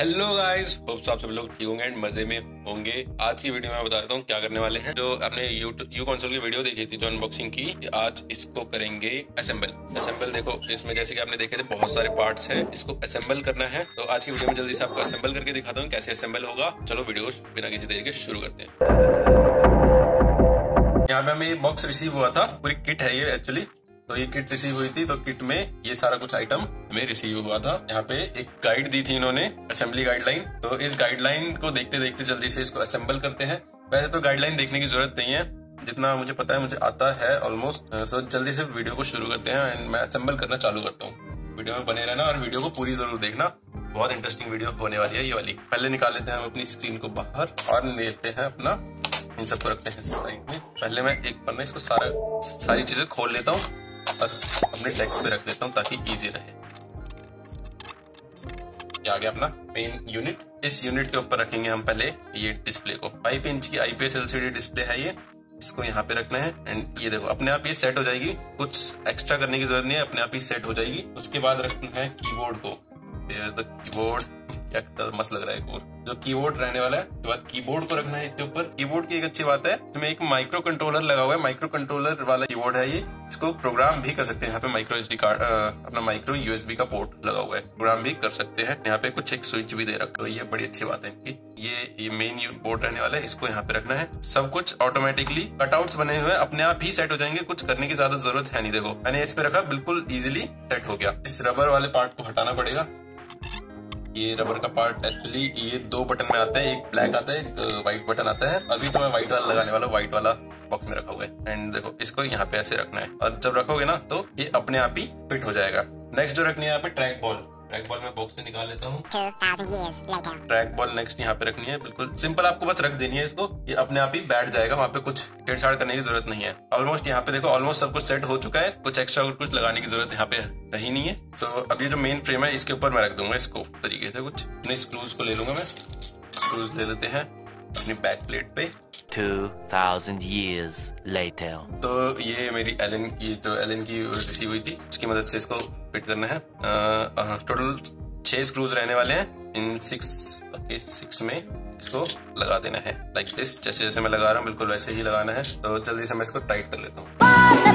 Hello guys, hopes आप सब लोग ठीक होंगे एंड मजे में होंगे। आज की वीडियो में बता देता हूँ क्या करने वाले हैं। जो आपने यू कंसोल की वीडियो देखी थी जो अनबॉक्सिंग की, आज इसको करेंगे असेंबल। देखो इसमें जैसे कि आपने देखे थे बहुत सारे पार्ट्स हैं, इसको असेंबल करना है। तो आज की वीडियो में जल्दी से आपको असेंबल करके दिखाता हूँ कैसे असेंबल होगा। चलो वीडियो बिना किसी देर के शुरू करते हैं। यहाँ पे हमें ये बॉक्स रिसीव हुआ था, पूरी किट है ये एक्चुअली। तो ये किट रिसीव हुई थी, तो किट में ये सारा कुछ आइटम हमें रिसीव हुआ था। यहाँ पे एक गाइड दी थी इन्होंने, असेंबली गाइडलाइन। तो इस गाइडलाइन को देखते देखते जल्दी से इसको असेंबल करते हैं। वैसे तो गाइडलाइन देखने की जरूरत नहीं है, जितना मुझे पता है मुझे आता है ऑलमोस्ट। सो जल्दी से वीडियो को शुरू करते हैं एंड मैं असेंबल करना चालू करता हूँ। वीडियो में बने रहना और वीडियो को पूरी जरूर देखना, बहुत इंटरेस्टिंग वीडियो होने वाली है ये वाली। पहले निकाल लेते हैं हम अपनी स्क्रीन को बाहर और लेते हैं अपना, इन सबको रखते हैं साइड में। पहले मैं एक पन्ना इसको सारी चीजें खोल लेता हूँ, बस अपने डेस्क पे रख देता हूँ ताकि इजी रहे। ये आ गया अपना मेन यूनिट। इस यूनिट के ऊपर रखेंगे हम पहले ये डिस्प्ले को। 5 इंच की आईपीएस एलसीडी डिस्प्ले है ये, इसको यहाँ पे रखना है। एंड ये देखो अपने आप ये सेट हो जाएगी, कुछ एक्स्ट्रा करने की जरूरत नहीं है, अपने आप ही सेट हो जाएगी। उसके बाद रखना है कीबोर्ड को। कीबोर्ड मस्त लग रहा है, एक जो कीबोर्ड रहने वाला है। उसके बाद कीबोर्ड को रखना है इसके ऊपर। कीबोर्ड की एक अच्छी बात है इसमें एक माइक्रो कंट्रोलर लगा हुआ है, माइक्रो कंट्रोलर वाला कीबोर्ड है ये। इसको प्रोग्राम भी कर सकते हैं। यहाँ पे माइक्रो एसडी कार्ड, अपना माइक्रो यूएसबी का पोर्ट लगा हुआ है, प्रोग्राम भी कर सकते हैं। यहाँ पे कुछ एक स्विच भी दे रखा है, ये बड़ी अच्छी बात है इनकी। ये मेन पोर्ट रहने वाला है, इसको यहाँ पे रखना है। सब कुछ ऑटोमेटिकली कटआउट्स बने हुए अपने आप ही सेट हो जाएंगे, कुछ करने की ज्यादा जरूरत है नहीं। देखो मैंने इस पे रखा, बिल्कुल इजिली सेट हो गया। इस रबर वाले पार्ट को हटाना पड़ेगा। ये रबर का पार्ट एक्चुअली ये दो बटन में आता है, एक ब्लैक आता है, एक व्हाइट बटन आता है। अभी तो मैं व्हाइट वाला लगाने वाला हूँ, व्हाइट वाला बॉक्स में रखा हुआ है। एंड देखो इसको यहाँ पे ऐसे रखना है, और जब रखोगे ना तो ये अपने आप ही फिट हो जाएगा। नेक्स्ट जो रखनी है यहाँ पे ट्रैक बॉल में बॉक्स से निकाल लेता हूँ। ट्रैक बॉल नेक्स्ट यहाँ पे रखनी है, बिल्कुल सिंपल, आपको बस रख देनी है इसको, ये अपने आप ही बैठ जाएगा वहाँ पे, कुछ छेड़छाड़ करने की जरूरत नहीं है। ऑलमोस्ट यहाँ पे देखो ऑलमोस्ट सब कुछ सेट हो चुका है, कुछ एक्स्ट्रा और कुछ लगाने की जरूरत यहाँ पे रही नहीं है। तो अब ये जो मेन फ्रेम है इसके ऊपर मैं रख दूंगा इसको तरीके से। कुछ अपने स्क्रूज को ले लूंगा मैं, स्क्रूज ले लेते हैं अपनी बैक प्लेट पे। 2000 years later. तो ये मेरी एलन की रिसीव हुई थी, उसकी मदद से इसको फिट करना है। टोटल 6 स्क्रूज रहने वाले हैं। इन 6 में इसको लगा देना है, लाइक दिस। जैसे मैं लगा रहा हूँ बिल्कुल वैसे ही लगाना है। तो जल्दी से मैं इसको टाइट कर लेता हूँ।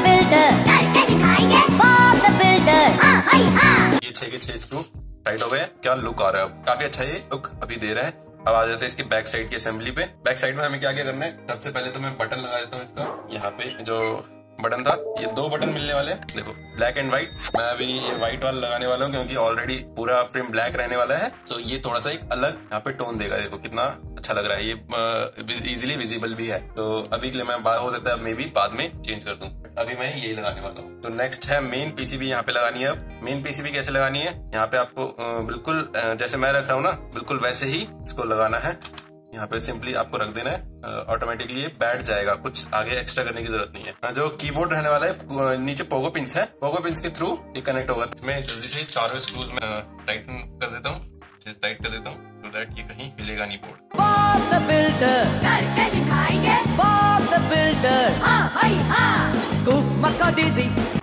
ये 6 के 6 स्क्रू टाइट हो गए। क्या लुक आ रहा है, अब काफी अच्छा ये लुक अभी दे रहा है। अब आ जाते हैं इसके बैक साइड की असेंबली पे। बैक साइड में हमें क्या क्या करना है, सबसे पहले तो मैं बटन लगा देता हूँ इसका। यहाँ पे जो बटन था, ये 2 बटन मिलने वाले हैं, देखो ब्लैक एंड व्हाइट। मैं अभी ये व्हाइट वाला लगाने वाला हूँ क्योंकि ऑलरेडी पूरा फ्रेम ब्लैक रहने वाला है। तो ये थोड़ा सा एक अलग यहाँ पे टोन देगा। देखो कितना अच्छा लग रहा है, ये इजिली विजिबल भी है। तो अभी के लिए मैं हो सकता है मे भी बाद में चेंज कर दूं, अभी मैं यही लगाने वाला हूँ। तो नेक्स्ट है मेन पीसीबी, यहाँ पे लगानी है। अब मेन पीसीबी कैसे लगानी है, यहाँ पे आपको बिल्कुल जैसे मैं रख रहा हूँ ना बिल्कुल वैसे ही इसको लगाना है। यहाँ पे सिंपली आपको रख देना है, ऑटोमेटिकली ये बैठ जाएगा, कुछ आगे एक्स्ट्रा करने की जरूरत नहीं है। जो कीबोर्ड रहने वाला है, नीचे पोगो पिंस है, पोगो पिंस के थ्रू ये कनेक्ट होगा। मैं जल्दी से 4 स्क्रूज में टाइट कर देता हूँ so that ये कहीं हिलेगा नहीं बोर्ड।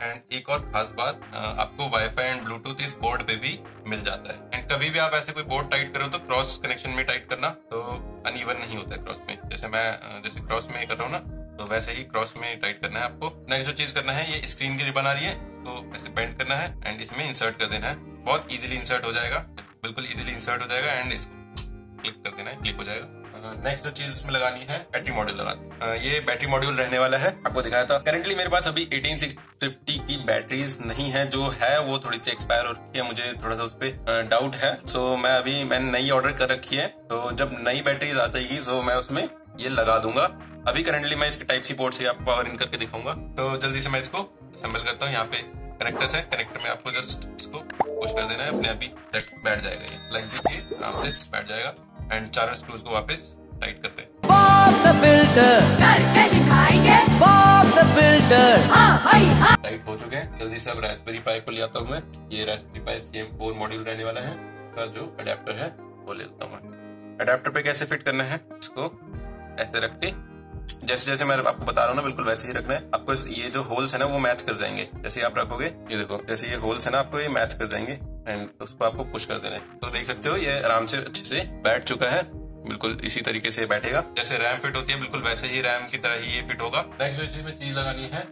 एंड एक और खास बात, आपको वाईफाई एंड ब्लूटूथ इस बोर्ड पे भी मिल जाता है। एंड कभी भी आप ऐसे कोई बोर्ड टाइट करो तो क्रॉस कनेक्शन में टाइट करना, तो अनइवन नहीं होता है क्रॉस में। जैसे क्रॉस में कर रहा हूँ ना, तो वैसे ही क्रॉस में टाइट करना है आपको। नेक्स्ट जो चीज करना है, ये स्क्रीन की रिबन आ रही है तो ऐसे बेंड करना है एंड इसमें इंसर्ट कर देना है। बहुत इजिली इंसर्ट हो जाएगा, बिल्कुल इजीली इंसर्ट हो जाएगा। एंड इसको क्लिक कर देना है, क्लिक हो जाएगा। नेक्स्ट जो चीज इसमें लगानी है, बैटरी मॉड्यूल लगाते हैं। ये बैटरी मॉड्यूल रहने वाला है, आपको दिखाया था। करेंटली मेरे पास अभी 18650 की बैटरीज नहीं है, जो है वो थोड़ी सी एक्सपायर हो रखी है, मुझे थोड़ा सा उस पर डाउट है। सो मैंने नई ऑर्डर कर रखी है, तो जब नई बैटरीज आ जाएगी सो मैं उसमें ये लगा दूंगा। अभी करेंटली मैं इसके टाइप सी पोर्ट से आपको पावर इन करके दिखाऊंगा। तो जल्दी से मैं इसको असेंबल करता हूँ। यहाँ पे कनेक्टर्स है, कनेक्टर में आपको जस्ट इसको पुश कर देना है, अपने आप ही सेट बैठ जाएगा, ये लाइक दिस, ये आराम से बैठ जाएगा। एंड 4 स्क्रूज को वापस टाइट करते हैं। टाइट हो चुके हैं, जल्दी से अब रास्पबेरी पाई को ले आता हूँ मैं। ये रास्पबेरी पाई CM4 मॉड्यूल रहने वाला है, इसका जो अडेप्टर है वो ले लेता हूँ मैं। अडेप्टर पे कैसे फिट करना है, इसको ऐसे रख के, जैसे मैं आपको बता रहा हूँ ना बिल्कुल वैसे ही रखना है आपको। ये जो होल्स है ना वो मैच कर जाएंगे, जैसे आप रखोगे, ये देखो जैसे ये होल्स है ना आपको ये मैच कर जाएंगे। एंड उस पर आपको पुश कर देना है। तो देख सकते हो ये आराम से अच्छे से बैठ चुका है, बिल्कुल इसी तरीके से बैठेगा। जैसे रैम फिट होती है बिल्कुल वैसे ही रैम की तरह ही ये फिट होगा। नेक्स्ट इसमें चीज लगानी है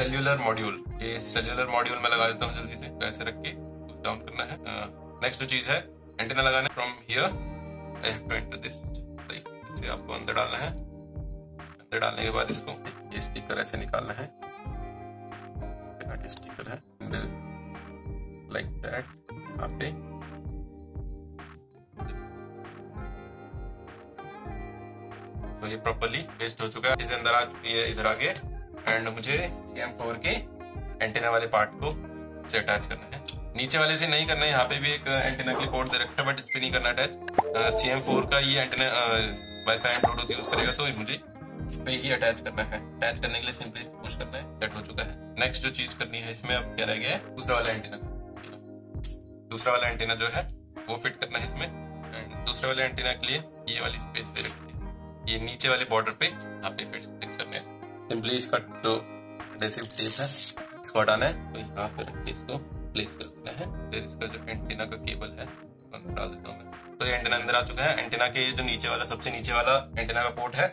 सेल्यूलर मॉड्यूल। ये सेल्यूलर मॉड्यूल मैं लगा देता हूँ जल्दी से, ऐसे रख के डाउन करना है। नेक्स्ट जो चीज है एंटीना लगाना है। फ्रॉम हियर दिस से आपको अंदर डालना है। अंदर डालने के बाद इसको ये स्टिकर ऐसे निकालना है, स्टिकर है लाइक दैट। यहाँ पे तो ये प्रॉपर्ली पेस्ट हो चुका है, इसके अंदर आ चुकी है इधर आगे। एंड मुझे CM4 के एंटीना वाले पार्ट को से अटैच करना है, नीचे वाले से नहीं करना है। यहाँ पे भी एक एंटीना के लिए पोर्ट दे रखा है बट इस पे नहीं करना अटैच। CM4 का ये antenna wifi and Bluetooth use करेगा तो मुझे इस पे ही अटैच करना है। अटैच करने के लिए सिंपली इसको पुश करना है, सेट हो चुका है। नेक्स्ट जो चीज करनी है इसमें अब क्या रह गया है, दूसरा वाला एंटीना। दूसरा वाला एंटीना जो है वो फिट करना है इसमें। एंड दूसरे वाले एंटीना के लिए ये वाली स्पेस दे रखी है, ये नीचे वाले बॉर्डर पे यहाँ पे फिट करना है। सिंपली इसका जो एडेसिव टेप है इसको हटाना है, तो यहाँ पे रख के इसको प्लेस कर देना है। फिर इसका जो एंटीना का केबल है डाल देता हूँ मैं। तो ये एंटीना अंदर आ चुका है। एंटीना के जो नीचे वाला सबसे नीचे वाला एंटीना का पोर्ट है,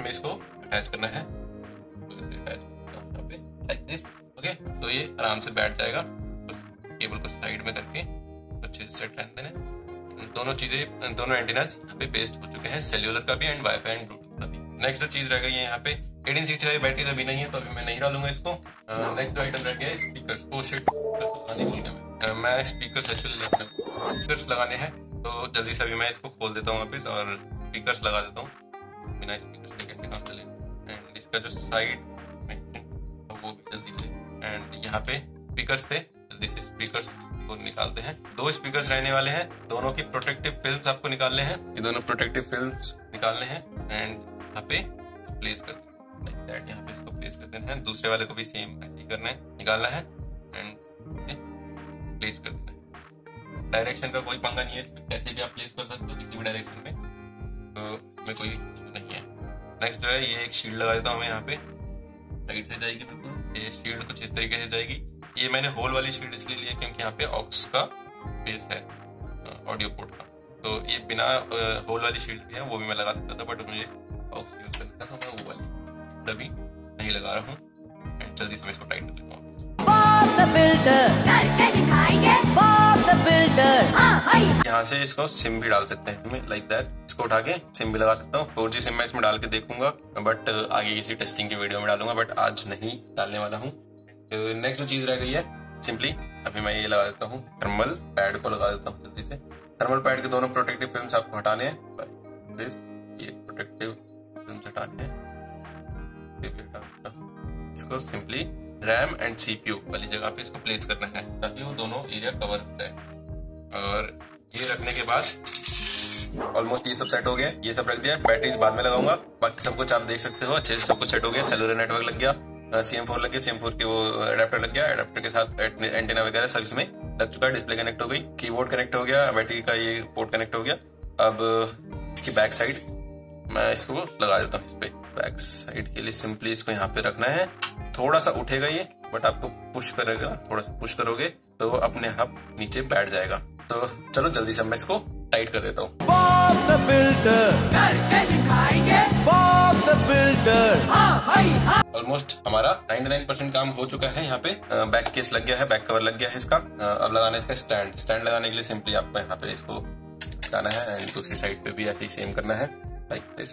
में इसको अटैच करना है। तो इसे अटैच करना है लाइक दिस। ओके, तो ये आराम से बैठ जाएगा। तो केबल को साइड में करके अच्छे से सेट रहने देना। दोनों चीजें, दोनों एंटीनाज यहाँ पे पेस्ट हो चुके हैं, सेल्यूलर का भी एंड वाईफाई एंड ब्लूटूथ का भी। नेक्स्ट जो चीज रह गई है यहाँ पे 1865 बैटरी अभी नहीं है तो अभी मैं नहीं डालूंगा इसको। नेक्स्ट आइटम रह गया स्पीकर्स। ओ शिट, नहीं भूल गया मैं स्पीकर्स लगाने हैं। तो जल्दी से अभी मैं इसको खोल देता हूँ वापस और स्पीकर्स लगा देता हूँ। बिना स्पीकर से कैसे काम चलेगा। एंड इसका जो साइड वो भी जल्दी से, एंड यहाँ पे स्पीकर्स थे, जल्दी से स्पीकर्स को निकालते हैं। दो स्पीकर्स रहने वाले हैं, दोनों की प्रोटेक्टिव फिल्म्स आपको निकालने हैं। ये दोनों प्रोटेक्टिव फिल्म्स निकालने हैं एंड यहाँ पे प्लेस कर देना है। यहाँ पे इसको प्लेस कर देना है। दूसरे वाले को भी सेम ऐसे ही करना है, निकालना है एंड प्लेस कर देना है। डायरेक्शन का कोई पंगा नहीं है इसमें, कैसे भी आप प्लेस कर सकते हो किसी भी डायरेक्शन में, तो इसमें कोई नहीं है। नेक्स्ट जो है ये एक शील्ड लगा देता हूँ मैं यहाँ पे, साइड से जाएगी बिल्कुल। ये शील्ड कुछ इस तरीके से जाएगी। ये मैंने होल वाली शील्ड इसलिए लिया क्योंकि यहाँ पे ऑक्स का बेस है ऑडियो पोर्ट का, तो ये बिना होल वाली शील्ड भी है, वो भी मैं लगा सकता था बट मुझे ऑक्स यूज करना था तो मैं वो वाली तभी नहीं लगा रहा हूँ। एंड जल्दी से मैं इसको टाइट कर लेता हूँ। यहाँ से इसको सिम भी डाल सकते हैं लाइक दैट। इसको उठा के सिम भी लगा सकता हूँ। 4G सिम मैं इसमें डाल के देखूंगा बट आगे किसी टेस्टिंग की वीडियो में डालूंगा बट आज नहीं डालने वाला हूँ। नेक्स्ट जो चीज रह गई है सिंपली अभी मैं ये लगा देता हूँ, थर्मल पैड को लगा देता हूँ जल्दी से। थर्मल पैड के दोनों प्रोटेक्टिव फिल्म्स आपको हटाने हैं, दिस ये प्रोटेक्टिव फिल्म्स हटाने हैं। इसको सिंपली रैम एंड CPU वाली जगह पे इसको प्लेस करना है ताकि वो दोनों एरिया कवर हो जाए। और ये रखने के बाद ऑलमोस्ट ये सब सेट हो गया, ये सब रख दिया। बैटरीज बाद में लगाऊंगा, बाकी सब कुछ आप देख सकते हो अच्छे से, सब कुछ सेट हो गया। सेलुलर नेटवर्क लग गया, CM4 लग गया, CM4 के वो एडाप्टर लग गया, एडाप्टर के साथ एंटीना वगैरह सब इसमें लग चुका है। डिस्प्ले कनेक्ट हो गई, कीबोर्ड कनेक्ट हो गया, बैटरी का ये पोर्ट कनेक्ट हो गया। अब इसकी बैक साइड मैं इसको लगा देता हूँ। इस पर बैक साइड के लिए सिंपली इसको यहाँ पे रखना है। थोड़ा सा उठेगा ये बट आपको पुश करेगा, थोड़ा सा पुश करोगे तो अपने आप नीचे बैठ जाएगा। तो चलो जल्दी से मैं इसको टाइट कर देता हूँ। ऑलमोस्ट हमारा 99% काम हो चुका है। यहाँ पे बैक केस लग गया है, बैक कवर लग गया है इसका। अब लगाना है इसका स्टैंड। स्टैंड लगाने के लिए सिंपली आपको यहाँ पे इसको लगाना है एंड दूसरी साइड पे भी ऐसे ही सेम करना है लाइक दिस।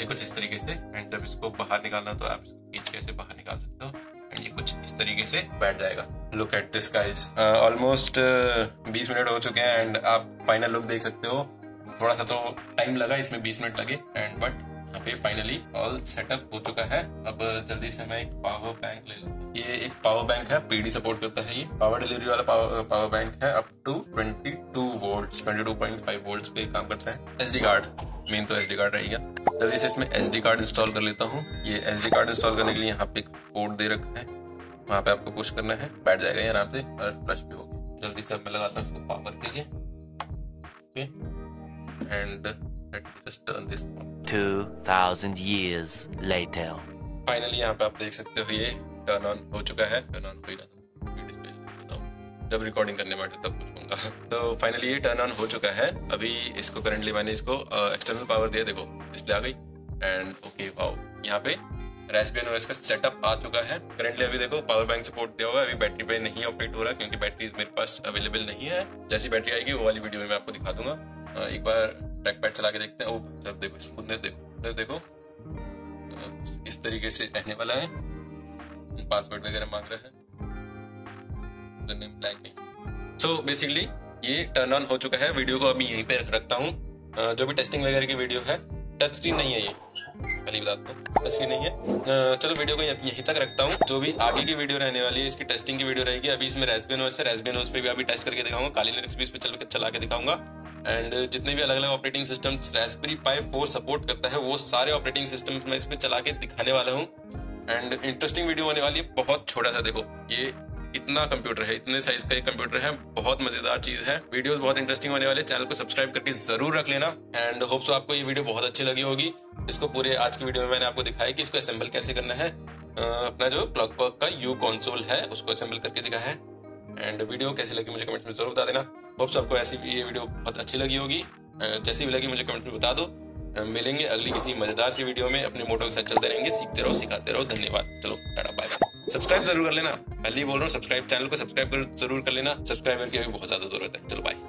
ये कुछ इस तरीके से, एंड जब इसको बाहर निकालना तो आप इसको खींच के ऐसे बाहर निकाल सकते हो एंड ये कुछ इस तरीके से बैठ जाएगा। Look at this guys, almost 20 minute हो चुके हैं एंड आप फाइनल लुक देख सकते हो। थोड़ा सा तो टाइम लगा इसमें, 20 मिनट लगे एंड बट यहाँ पे फाइनली ऑल सेटअप हो चुका है। अब जल्दी से मैं एक पावर बैंक ले लूँ। ये एक पावर बैंक है, PD सपोर्ट करता है। ये पावर डिलीवरी वाला पावर बैंक है, अप टू 22 वोल्ट, 22.5 वोल्ट पे काम करता है। SD कार्ड मेन तो SD कार्ड रहेगा। जल्दी से इसमें SD कार्ड इंस्टॉल कर लेता हूँ। ये SD कार्ड इंस्टॉल करने के लिए यहाँ पे पोर्ट दे रखा है, वहाँ पे आपको पुश करना है, बैठ जाएगा आराम से और फ्लश भी होगा। जल्दी से अब मैं लगाता हूँ इसको पावर के लिए, and let me just turn this on. 2000 years later. Finally यहाँ पे आप देख सकते हो ये टर्न ऑन हो चुका है, टर्न ऑन हो ही रहा था डिस्प्ले, जब रिकॉर्डिंग करने बैठे तब कुछ होगा। तो फाइनली ये टर्न ऑन हो चुका है। अभी इसको करंटली मैंने इसको एक्सटर्नल पावर दिया, देखो डिस्प्ले आ गई एंड ओके वाओ। यहाँ पे Raspberry OS का सेटअप आ चुका है। करंटली अभी देखो पावर बैंक सपोर्ट दिया हुआ है, अभी बैटरी पे नहीं ऑपरेट हो रहा क्योंकि बैटरीज मेरे पास अवेलेबल नहीं है। जैसी बैटरी आएगी वो वाली वीडियो में मैं आपको दिखा दूंगा। एक बार ट्रैक पैड चला के देखते हैं। ओह सर देखो स्मूथनेस देखो, देखो इस तरीके से रहने वाला है। पासवर्ड वगैरह मांग रहा है। सो बेसिकली ये टर्न ऑन हो चुका है। वीडियो को अभी यहीं पे रखता हूँ। जो भी टेस्टिंग वगैरह की वीडियो है, टच स्क्रीन नहीं है ये, पहली बात तो टच स्क्रीन नहीं है। चलो वीडियो को यहीं तक रखता हूँ। जो भी आगे की वीडियो रहने वाली है इसकी टेस्टिंग की वीडियो रहेगी। अभी इसमें Raspberry OS है, Raspberry OS पे भी अभी टेस्ट करके दिखाऊंगा। Kali Linux भी इस पे चला के दिखाऊंगा। एंड जितने भी अलग अलग operating system Raspberry Pi 4 support करता है वो सारे ऑपरेटिंग सिस्टम मैं इस पे चला के दिखाने वाला हूँ। एंड इंटरेस्टिंग वीडियो होने वाली है, बहुत छोटा सा। देखो ये इतना कंप्यूटर है, इतने साइज का एक कंप्यूटर है, बहुत मजेदार चीज है। वीडियोस बहुत इंटरेस्टिंग होने वाले, चैनल को सब्सक्राइब करके जरूर रख लेना। एंड होप सो आपको ये वीडियो बहुत अच्छी लगी होगी। इसको पूरे आज की वीडियो में मैंने आपको दिखाया कि इसको असेंबल कैसे करना है। अपना जो क्लॉकवर्क का यू कंसोल है उसको असेंबल करके दिखाया है। एंड वीडियो कैसी लगी मुझे कमेंट्स में जरूर बता देना। होप सो आपको ऐसी ये वीडियो बहुत अच्छी लगी होगी। जैसी भी लगी मुझे कमेंट्स में बता दो। मिलेंगे अगली किसी मजेदार सी वीडियो में। अपने मोटो के साथ चलते रहेंगे, सीखते रहो, सिखाते रहो। धन्यवाद। चलो टाटा बाय बाय। सब्सक्राइब जरूर कर लेना, पहले ही बोल रहा हूँ। सब्सक्राइब, चैनल को सब्सक्राइब जरूर कर लेना। सब्सक्राइबर की अभी बहुत ज्यादा जरूरत है। चलो बाय।